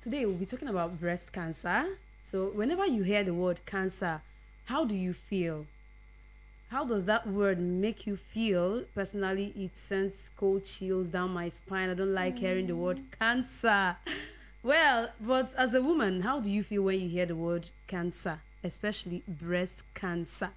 Today we'll be talking about breast cancer. So whenever you hear the word cancer, how do you feel? How does that word make you feel? Personally, it sends cold chills down my spine. I don't like hearing the word cancer. Well, but as a woman, how do you feel when you hear the word cancer, especially breast cancer?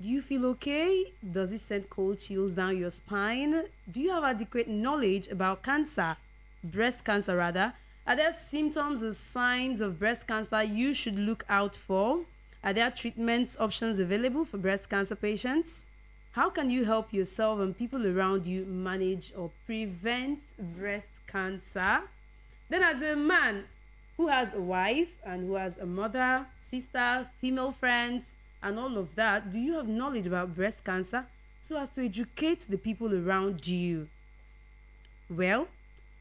Do you feel okay? Does it send cold chills down your spine? Do you have adequate knowledge about cancer? Breast cancer, rather. Are there symptoms or signs of breast cancer you should look out for? Are there treatment options available for breast cancer patients? How can you help yourself and people around you manage or prevent breast cancer? Then, as a man who has a wife and who has a mother, sister, female friends, and all of that, do you have knowledge about breast cancer so as to educate the people around you? Well,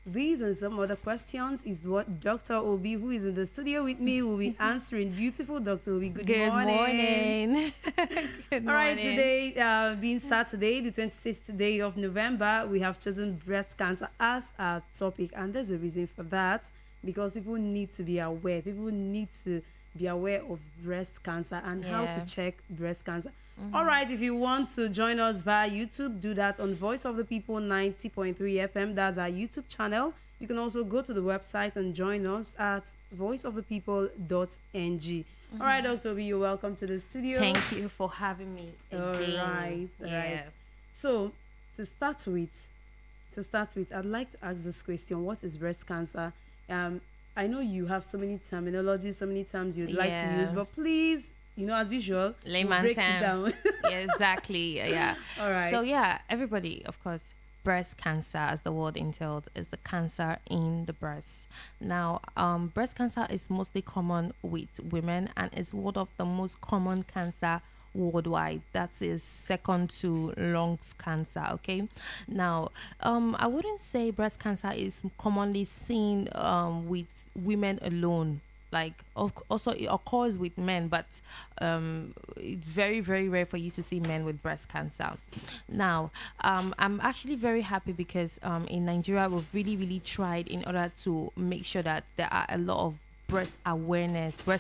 these and some other questions is what Dr. Obi, who is in the studio with me, will be answering. Beautiful Dr. Obi, good morning. Good morning. All right, today being Saturday, the 26th day of November, we have chosen breast cancer as our topic, and there's a reason for that, because people need to be aware. People need to be aware of breast cancer and how to check breast cancer. All right, if you want to join us via YouTube, do that on Voice of the People 90.3 FM. That's our YouTube channel. You can also go to the website and join us at voiceofthepeople.ng. All right, Dr. Obi, you're welcome to the studio. Thank you for having me again. All right. So, to start with, I'd like to ask this question: what is breast cancer? I know you have so many terminologies, so many terms you'd like to use, but please, you know, as usual, break it down. Exactly. Yeah. All right. So yeah, everybody, of course, breast cancer, as the word entails, is the cancer in the breast. Now, breast cancer is mostly common with women and is one of the most common cancer worldwide. That is second to lungs cancer. Okay, now I wouldn't say breast cancer is commonly seen with women alone. Like, also it occurs with men, but it's very, very rare for you to see men with breast cancer. Now, I'm actually very happy because in Nigeria we've really, really tried in order to make sure that there are a lot of breast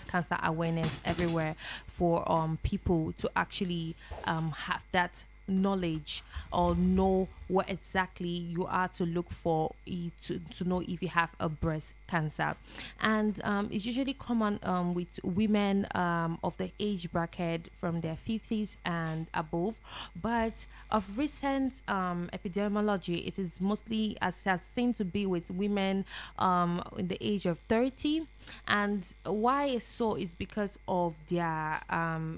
cancer awareness everywhere for people to actually have that knowledge or know what exactly you are to look for to know if you have a breast cancer. And it's usually common with women of the age bracket from their 50s and above, but of recent epidemiology, it is mostly, as has seemed to be, with women in the age of 30. And why so is because of their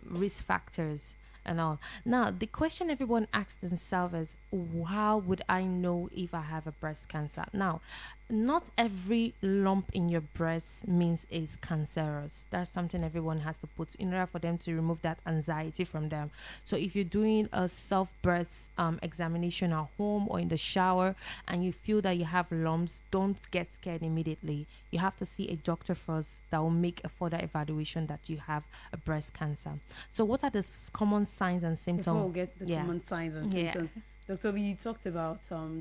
risk factors and all. Now, the question everyone asks themselves is, how would I know if I have a breast cancer? Now, not every lump in your breast means it's cancerous. That's something everyone has to put in order for them to remove that anxiety from them. So if you're doing a self-breast examination at home or in the shower and you feel that you have lumps, don't get scared immediately. You have to see a doctor first that will make a further evaluation that you have a breast cancer. So what are the common signs and symptoms? Before we get to the common signs and symptoms, Dr. Obi, you talked about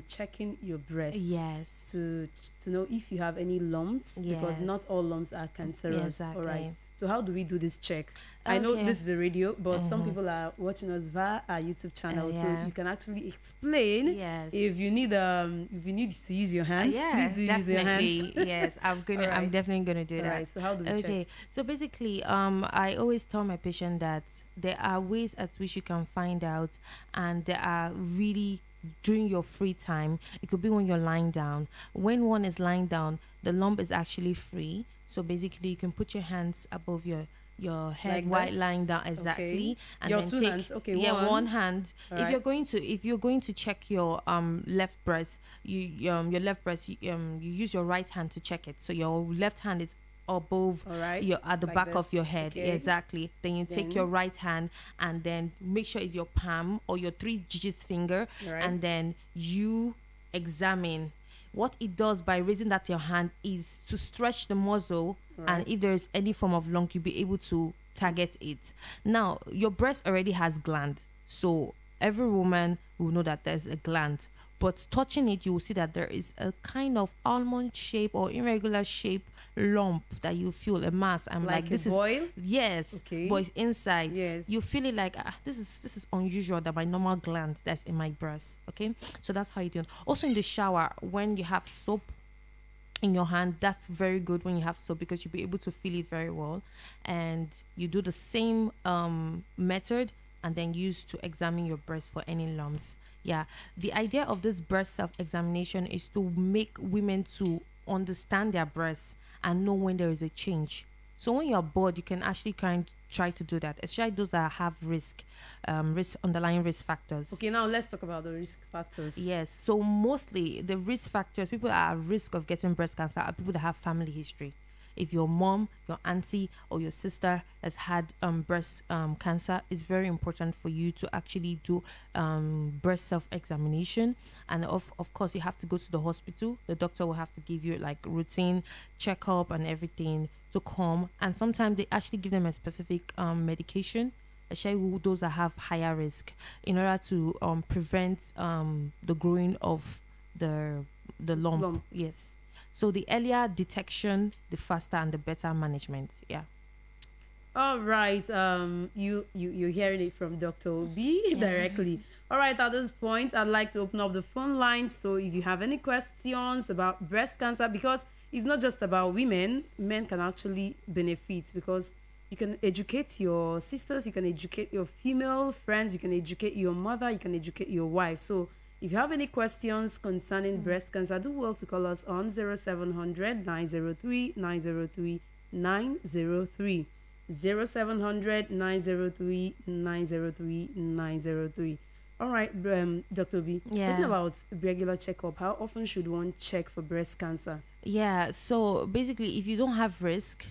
checking your breast. Yes. To know if you have any lumps, because not all lumps are cancerous. Exactly. All right. So how do we do this check? Okay. I know this is a radio, but some people are watching us via our YouTube channel, so you can actually explain. Yes. If you need to use your hands, please do use your hands. Yes, I'm definitely gonna do that. All right. So how do we check? Okay. So basically, I always tell my patient that there are ways at which you can find out, and there are really, during your free time. It could be when you're lying down. When one is lying down, the lump is actually free. So basically, you can put your hands above your head, like while lying down, exactly, and your then two take hands. One hand. All right. If you're going to check your left breast, you use your right hand to check it. So your left hand is above, at the back of your head, exactly. Then you take your right hand and then make sure it's your palm or your three digits finger, and then you examine. What it does by raising that your hand is to stretch the muscle, and if there is any form of lump, you'll be able to target it. Now, your breast already has gland, so every woman will know that there's a gland. but touching it, you will see that there is a kind of almond shape or irregular shape lump that you feel, a mass. I'm like this a boil? Is yes, okay, but it's inside. Yes, you feel it like this is unusual than my normal gland that's in my breast. Okay, so that's how you do it. Also in the shower, when you have soap in your hand, that's very good when you have soap, because you'll be able to feel it very well. And you do the same method and then use to examine your breast for any lumps. Yeah, the idea of this breast self-examination is to make women to understand their breasts and know when there is a change. So when you're bored, you can actually try to do that, especially those that have underlying risk factors. Okay, now let's talk about the risk factors. Yes, so mostly the risk factors, people are at risk of getting breast cancer are people that have family history. If your mom, your auntie, or your sister has had breast cancer, it's very important for you to actually do breast self-examination. And of course, you have to go to the hospital. The doctor will have to give you like routine checkup and everything to come. And sometimes they actually give them a specific medication, especially those that have higher risk, in order to prevent the growing of the lump. Yes. So the earlier detection, the faster and the better management. Yeah. All right. You're hearing it from Dr. Obi directly. All right. At this point, I'd like to open up the phone line. So if you have any questions about breast cancer, because it's not just about women, men can actually benefit, because you can educate your sisters, you can educate your female friends, you can educate your mother, you can educate your wife. So if you have any questions concerning breast cancer, do well to call us on 0700 903 903 903. 0700 903 903 903. All right, Dr. B, talking about regular checkup, how often should one check for breast cancer? Yeah, so basically, if you don't have risk,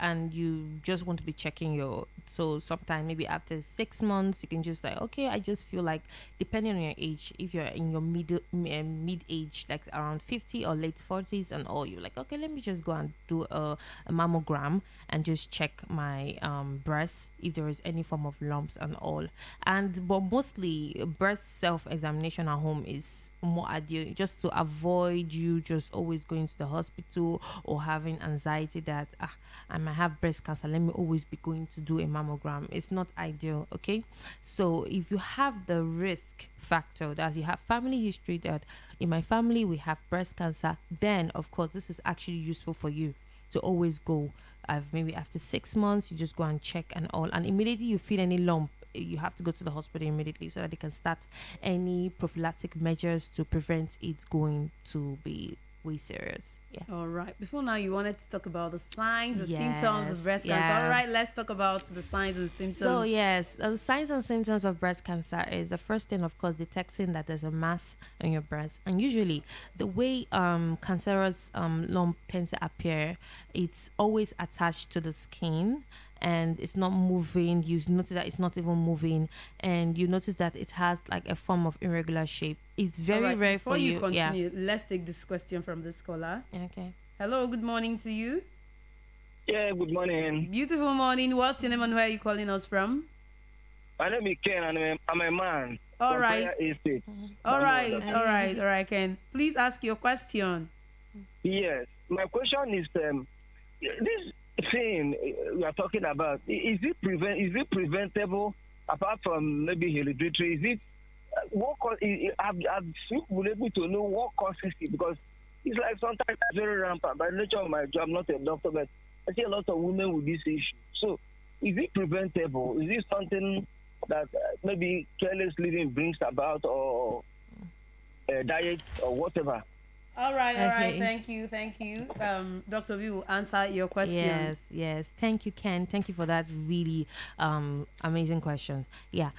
and you just want to be checking your, so sometime maybe after 6 months you can just okay, I just feel like, depending on your age, if you're in your mid age, like around 50 or late 40s and all, you're like, okay, let me just go and do a mammogram and just check my breasts if there is any form of lumps and all. And but mostly breast self-examination at home is more ideal, just to avoid you just always going to the hospital or having anxiety that I might have breast cancer, let me always be going to do a mammogram. It's not ideal. Okay, so if you have the risk factor, that you have family history, that in my family we have breast cancer, then of course this is actually useful for you to always go. Maybe after 6 months you just go and check and all, and immediately you feel any lump, you have to go to the hospital immediately so that they can start any prophylactic measures to prevent it going to be way serious. Yeah. All right. Before now, you wanted to talk about the signs, the symptoms of breast cancer. All right, let's talk about the signs and symptoms. So yes, the signs and symptoms of breast cancer is the first thing, of course, detecting that there's a mass in your breast. And usually, the way cancerous lump tend to appear, it's always attached to the skin. And it's not moving. You notice that it's not even moving, and you notice that it has like a form of irregular shape. It's very rare. Before you continue, let's take this question from this caller. Okay. Hello, good morning to you. Yeah, good morning. Beautiful morning. What's your name and where are you calling us from? My name is Ken, and I'm a man. All right. All right, Ken. Please ask your question. Yes, my question is this thing we are talking about, is it preventable apart from maybe hereditary? I've been able to know what causes it, because it's like sometimes it's very rampant. By nature of my job, I'm not a doctor, but I see a lot of women with this issue. So is it preventable? Is it something that maybe careless living brings about, or diet or whatever? All right, thank you. Dr. V will answer your question. Yes, thank you, Ken. Thank you for that really amazing question. Yeah,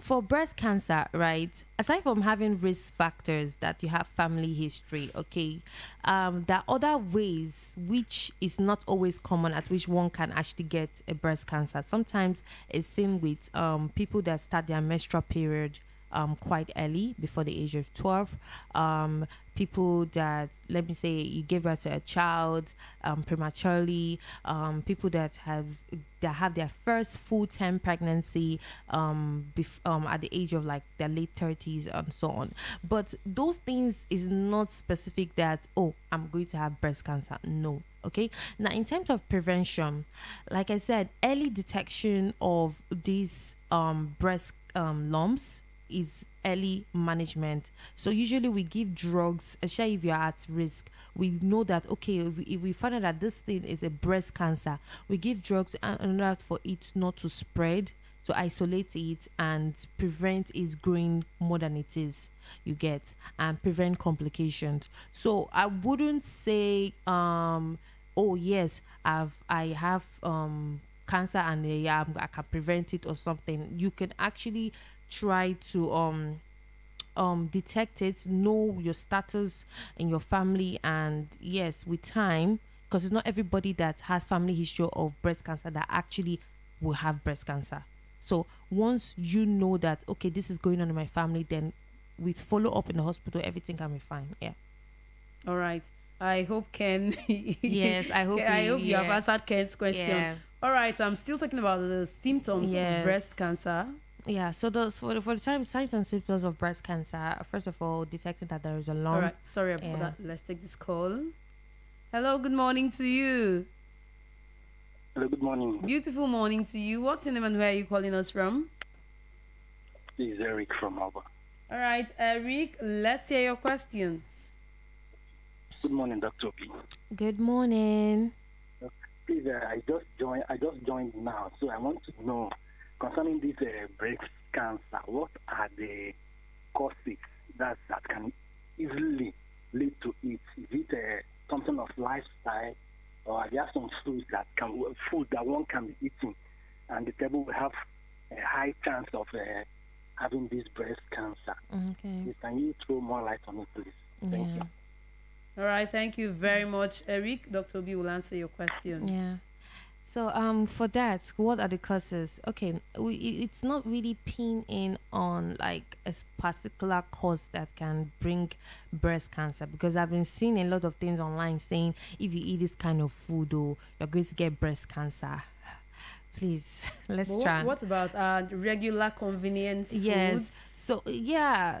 for breast cancer, right, aside from having risk factors that you have family history, okay, there are other ways which is not always common at which one can actually get a breast cancer. Sometimes it's seen with people that start their menstrual period quite early, before the age of 12. People that, let me say, you gave birth to a child prematurely, people that have their first full-term pregnancy at the age of like their late 30s and so on. But those things is not specific that, oh, I'm going to have breast cancer. No. Okay. Now, in terms of prevention, like I said, early detection of these breast lumps is early management. So usually we give drugs, especially if you're at risk. We know that, okay, if we find out that this thing is a breast cancer, we give drugs in order for it not to spread, to isolate it and prevent it growing more than it is, you get, and prevent complications. So I wouldn't say, oh yes, I have cancer and yeah, I can prevent it or something. You can actually try to detect it, know your status in your family, and yes, with time, because it's not everybody that has family history of breast cancer that actually will have breast cancer. So once you know that, okay, this is going on in my family, then with follow up in the hospital, everything can be fine. Yeah. All right. I hope Ken. Yes, I hope you have answered Ken's question. Yeah. All right. I'm still talking about the symptoms of breast cancer. Yeah, so those for the signs and symptoms of breast cancer. First of all, detecting that there is a lump. All right, sorry about that. Let's take this call. Hello, good morning to you. Hello, good morning. Beautiful morning to you. What's your name and where are you calling us from? This is Eric from Alba. All right, Eric, let's hear your question. Good morning, Dr. Obi. Good morning. Please, I just joined now, so I want to know, concerning this breast cancer, what are the causes that can easily lead to it? Is it something of lifestyle, or are there some food that one can be eating, and the table will have a high chance of having this breast cancer? Okay. Can you throw more light on it, please? Thank you. All right. Thank you very much, Eric. Dr. Obi will answer your question. Yeah. So for that, what are the causes? Okay, it's not really pinning in on like a particular cause that can bring breast cancer, because I've been seeing a lot of things online saying if you eat this kind of food, oh, you're going to get breast cancer. Please, let's try. What about regular convenience foods? So yeah,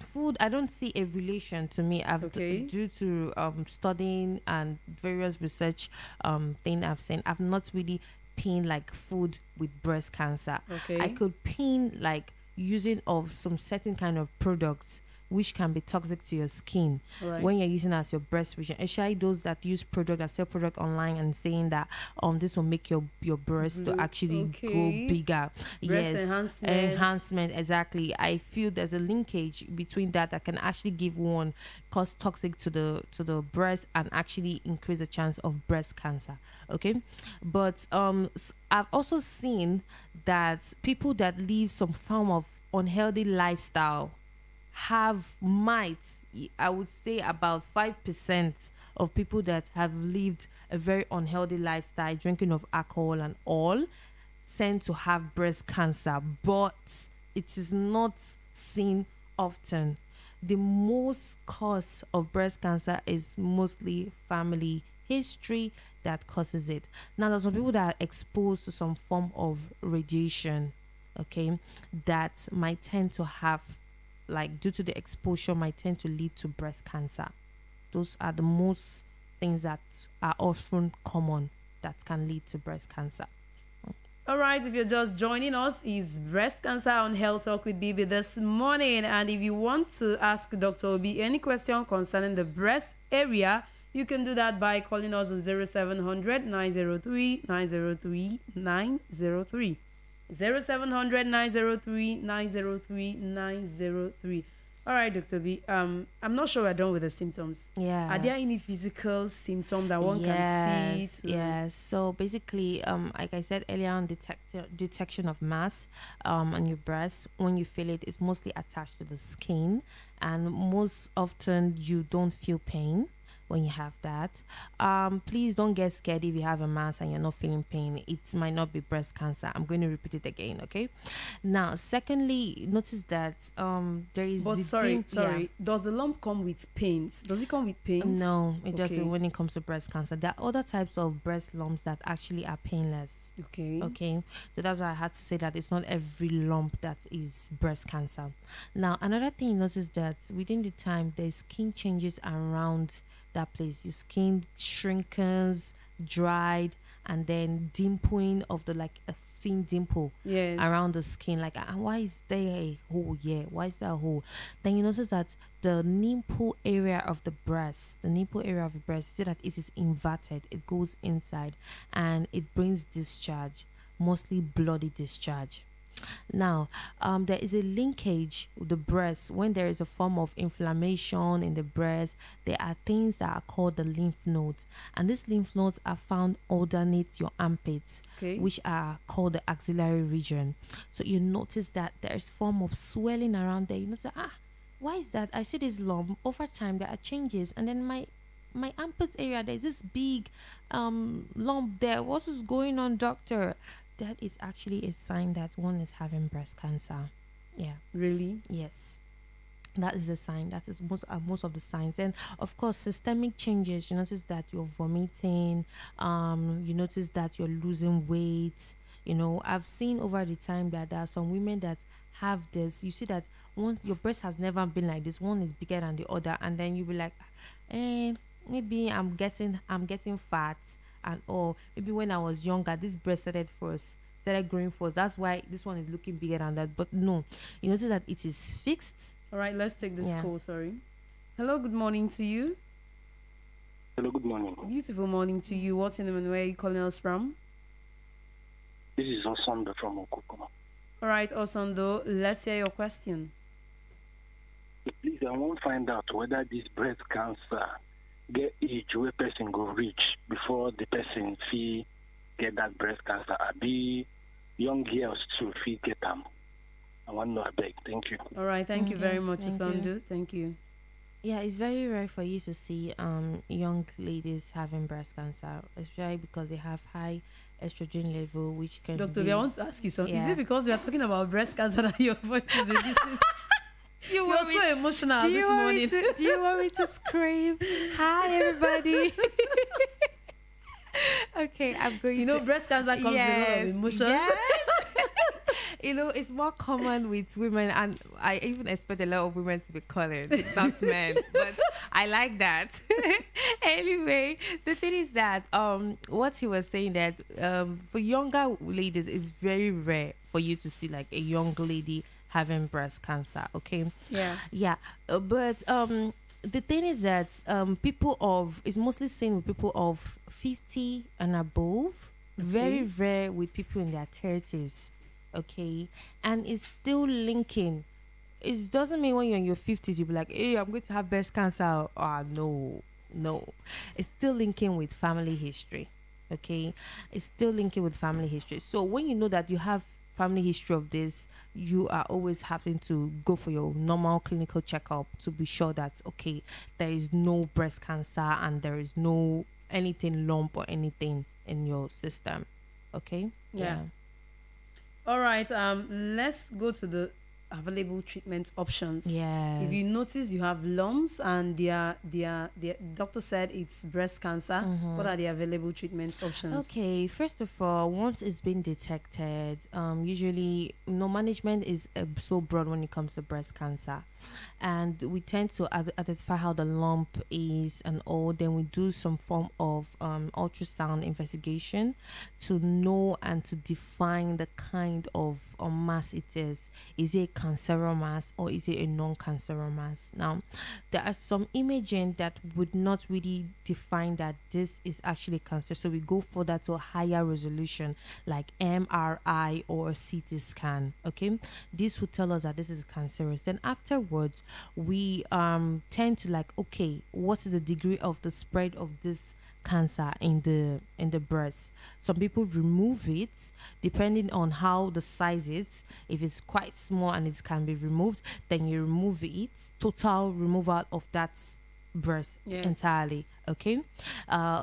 food, I don't see a relation to me. Due to studying and various research thing I've seen, I've not really pinned like food with breast cancer. Okay. I could pin like using of some certain kind of products which can be toxic to your skin, right, when you're using it as your breast region. Actually, those that use product, that sell product online and saying that this will make your breast to actually go bigger. Breast enhancement, exactly. I feel there's a linkage between that can actually give one cause toxic to the breast and actually increase the chance of breast cancer. Okay, but I've also seen that people that live some form of unhealthy lifestyle have mites. I would say about 5% of people that have lived a very unhealthy lifestyle, drinking of alcohol and all, tend to have breast cancer, but it is not seen often. The most cause of breast cancer is mostly family history that causes it. Now, there's some people that are exposed to some form of radiation, okay, that might tend to have, like, due to the exposure, might tend to lead to breast cancer. Those are the most things that are often common that can lead to breast cancer. All right, if you're just joining us, it's Breast Cancer on Health Talk with Bibi this morning. And if you want to ask Dr. Obi any question concerning the breast area, you can do that by calling us on 0700 903 903 903. 0700 903 903 903. All right, Dr. B, I'm not sure we're done with the symptoms. Yeah, are there any physical symptom that one can see? So basically, like I said earlier on, detection of mass on your breast. When you feel it, it's mostly attached to the skin, and most often you don't feel pain. when you have that. Please don't get scared if you have a mass and you're not feeling pain. It might not be breast cancer. I'm going to repeat it again, okay? Now, secondly, notice that there is... But sorry. Yeah. Does the lump come with pains? Does it come with pains? No, it doesn't when it comes to breast cancer. There are other types of breast lumps that actually are painless. Okay. Okay. So that's why I had to say that it's not every lump that is breast cancer. Now, another thing you notice that within the time, the skin changes around that place. Your skin shrinkens, dried, and then dimpling of the, like a thin dimple around the skin. Like, why is there a hole? Yeah, why is there a hole? Then you notice that the nipple area of the breast, see that it is inverted. It goes inside and it brings discharge, mostly bloody discharge. Now, there is a linkage with the breast. When there is a form of inflammation in the breast, there are things that are called the lymph nodes, and these lymph nodes are found underneath your armpits, which are called the axillary region. So you notice that there's form of swelling around there. You notice, why is that? I see this lump. Over time, there are changes, and then my armpit area, there's this big lump there. What is going on, doctor? That is actually a sign that one is having breast cancer. Yeah. Really? Yes. That is a sign. That is most of the signs. And of course, systemic changes. You notice that you're vomiting. You notice that you're losing weight. You know, I've seen over the time that there are some women that have this. You see that once your breast has never been like this. One is bigger than the other, and then you'll be like, maybe I'm getting fat. And maybe when I was younger, this breast started growing first. That's why this one is looking bigger than that. But no, you notice that it is fixed. All right, let's take this call. Sorry. Hello, good morning to you. Hello, good morning. Beautiful morning to you. What's your name and where are you calling us from? This is Osondo from Okokoma. All right, Osondo, let's hear your question. Please, I want to find out whether this breast cancer get each where person go reach before the person see get that breast cancer. I be young girls to feed get them. I want to know, I beg. Thank you. All right, thank you very much, Usandu. Thank you. Yeah, it's very rare for you to see young ladies having breast cancer, especially because they have high estrogen level, which can. Doctor, I want to ask you something. Yeah. Is it because we are talking about breast cancer that your voice is reducing? You're so emotional this morning. Do you want me to scream? Hi, everybody. Okay, I'm going to... You know, breast cancer comes with a lot of emotions. Yes. You know, it's more common with women, and I even expect a lot of women to be colored, not men. But I like that. Anyway, the thing is that what he was saying that for younger ladies, it's very rare for you to see like a young lady having breast cancer. Okay. Yeah But the thing is that it's mostly seen with people of 50 and above. Very rare with people in their 30s. Okay. And it's still linking. It doesn't mean when you're in your 50s you'll be like, hey, I'm going to have breast cancer. No, it's still linking with family history. Okay. So when you know that you have family history of this, you are always having to go for your normal clinical checkup to be sure that okay, there is no breast cancer and there is no anything lump or anything in your system. Okay. All right, let's go to the available treatment options. If you notice you have lumps and the doctor said it's breast cancer, what are the available treatment options? Okay, first of all, once it's been detected, usually management is so broad when it comes to breast cancer, and we tend to identify how the lump is and all. Then we do some form of ultrasound investigation to know and to define the kind of mass it is. Is it a cancerous mass or is it a non-cancerous mass? Now, there are some imaging that would not really define that this is actually cancer, so we go for that to a higher resolution like MRI or CT scan. Okay, this will tell us that this is cancerous. Then afterwards, we tend to like, okay, what is the degree of the spread of this cancer in the breast? Some people remove it depending on how the size is. If it's quite small and it can be removed, then you remove it. Total removal of that breast entirely. Okay.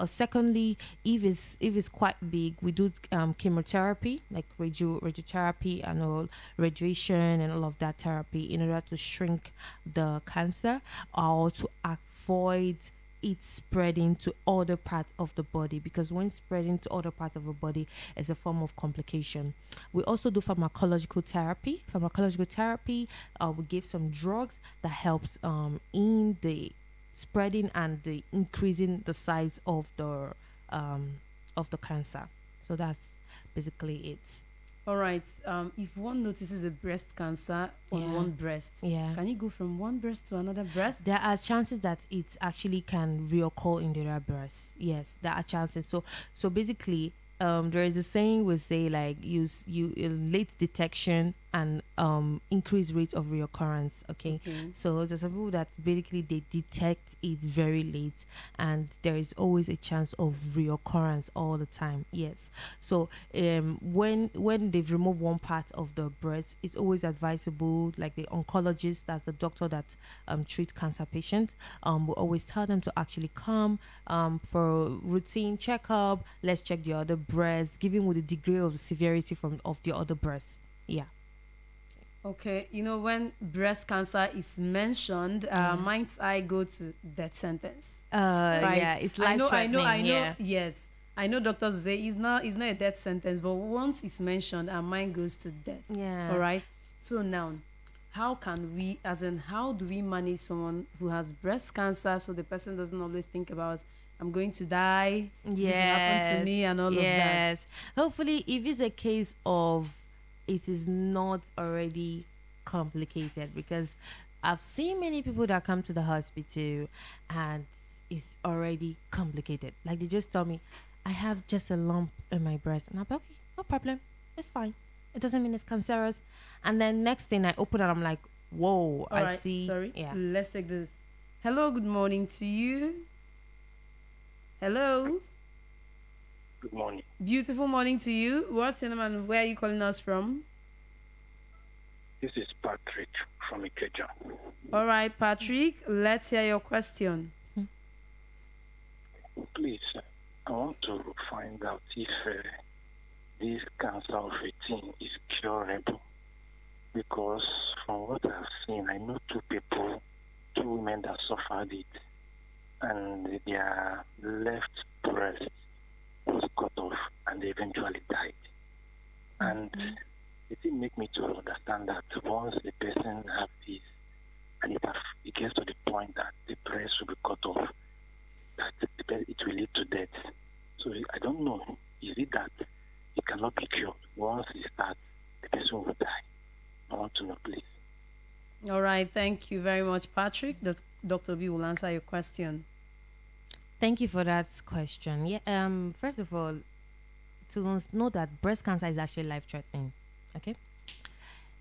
Secondly, if it's quite big, we do chemotherapy, like radiotherapy and all, radiation and all of that therapy, in order to shrink the cancer or to avoid it spreading to other parts of the body, because when spreading to other parts of the body is a form of complication. We also do pharmacological therapy. We give some drugs that helps in the spreading and the increasing the size of the cancer. So that's basically it. All right. If one notices a breast cancer on one breast, can it go from one breast to another breast? There are chances that it actually can reoccur in the other breast. Yes, there are chances. So basically, there is a saying we say, like, you late detection and increased rate of reoccurrence. Okay. So there's some people that basically they detect it very late, and there is always a chance of reoccurrence all the time. Yes. So when they've removed one part of the breast, it's always advisable, like the oncologist, that's the doctor that treats cancer patients, we always tell them to actually come for a routine checkup. Let's check the other breast, giving with the degree of severity of the other breast. Yeah. Okay, when breast cancer is mentioned, might I go to death sentence? Right? Yeah, it's life-threatening. I know. Yes, I know. Doctors will say it's not a death sentence, but once it's mentioned, our mind goes to death. Yeah. All right. So now, how do we manage someone who has breast cancer so the person doesn't always think about, I'm going to die, this will happen to me, and all of that. Hopefully, if it's a case of it is not already complicated, because I've seen many people that come to the hospital and it's already complicated. Like, they just tell me, I have just a lump in my breast. And I'm like, okay, no problem. It's fine. It doesn't mean it's cancerous. And then next thing I open and I'm like, whoa, I see. Sorry. Yeah. Let's take this. Hello, good morning to you. Hello. Good morning. Beautiful morning to you. What's your name and where are you calling us from? This is Patrick from Ikeja. All right, Patrick, let's hear your question. Please, I want to find out if this cancer of a teen is curable. Because from what I've seen, I know two women that suffered it, and their left breast was cut off and they eventually died. And it didn't make me to understand that once a person has this and it gets to the point that the breast will be cut off, that it will lead to death. So I don't know, is it that it cannot be cured? Once it starts, the person will die. I want to know, please. All right, thank you very much, Patrick. Dr. B will answer your question. Thank you for that question. Yeah. First of all, to know that breast cancer is actually life-threatening. Okay.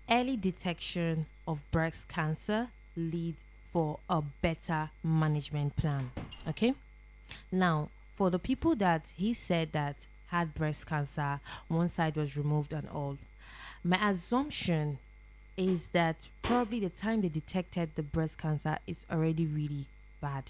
Early detection of breast cancer leads for a better management plan. Okay. Now, for the people that he said that had breast cancer, one side was removed and all, my assumption is that probably the time they detected the breast cancer is already really bad.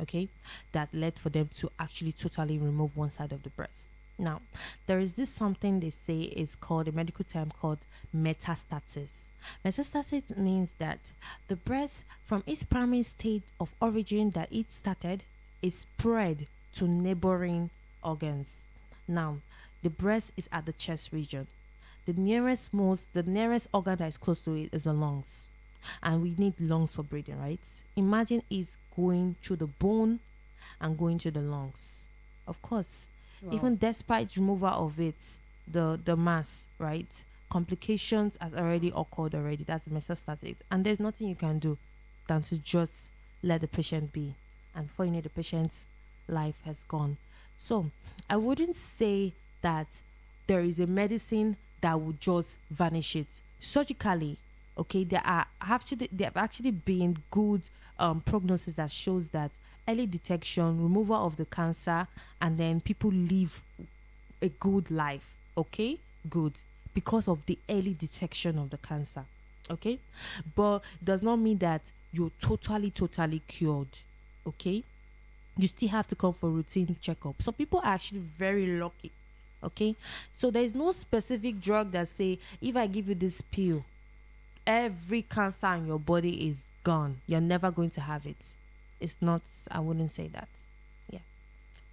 Okay, that led for them to actually totally remove one side of the breast. Now, there is this something they say is called, a medical term called metastasis. Metastasis means that the breast, from its primary state of origin that it started, is spread to neighboring organs. Now, the breast is at the chest region. The nearest organ that is close to it is the lungs. And we need lungs for breathing, right? Imagine it's going through the bone and going to the lungs. Of course, even despite removal of it, the mass, right, complications has already occurred already. That's the metastasis, and there's nothing you can do than to just let the patient be, and before you know, the patient's life has gone. So I wouldn't say that there is a medicine that would just vanish it surgically. Okay, there have actually been good prognosis that shows that early detection, removal of the cancer, and then people live a good life. Okay, good, because of the early detection of the cancer. Okay, but it does not mean that you're totally cured. okay, you still have to come for routine checkup. So people are actually very lucky, okay? So there's no specific drug that say, if I give you this pill, every cancer in your body is gone. You're never going to have it. It's not, I wouldn't say that. Yeah.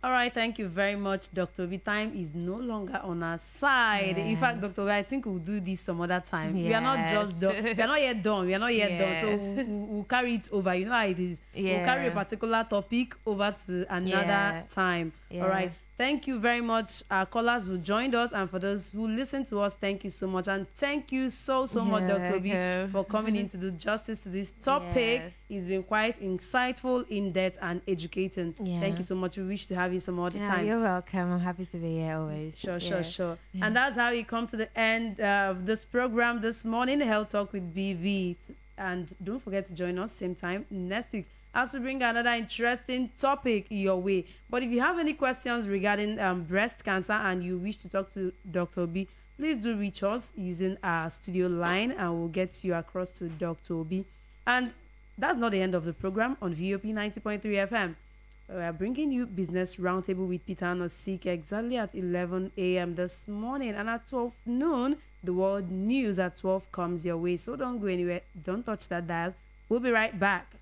All right. Thank you very much, Dr. Obi. Time is no longer on our side. Yes. In fact, Dr. Obi, I think we'll do this some other time. Yes. We are not just done. We are not yet done. We are not yet yes. done. So we'll carry it over. You know how it is. Yeah. We'll carry a particular topic over to another yeah. time. Yeah. All right. Thank you very much, our callers who joined us, and for those who listened to us, thank you so much. And thank you so much, Dr. Obi, for coming in to do justice to this topic. Yes. It's been quite insightful, in-depth, and educating. Yeah. Thank you so much. We wish to have you some other time. You're welcome. I'm happy to be here always. Sure. Yeah. And that's how we come to the end of this program this morning, Health Talk with BB. And don't forget to join us same time next week, as we bring another interesting topic your way. But if you have any questions regarding breast cancer and you wish to talk to Dr. Obi, please do reach us using our studio line and we'll get you across to Dr. Obi. And that's not the end of the program on VOP 90.3 FM. We are bringing you Business Roundtable with Peter Nosike exactly at 11 a.m. this morning. And at 12 noon, the world news at 12 comes your way. So don't go anywhere. Don't touch that dial. We'll be right back.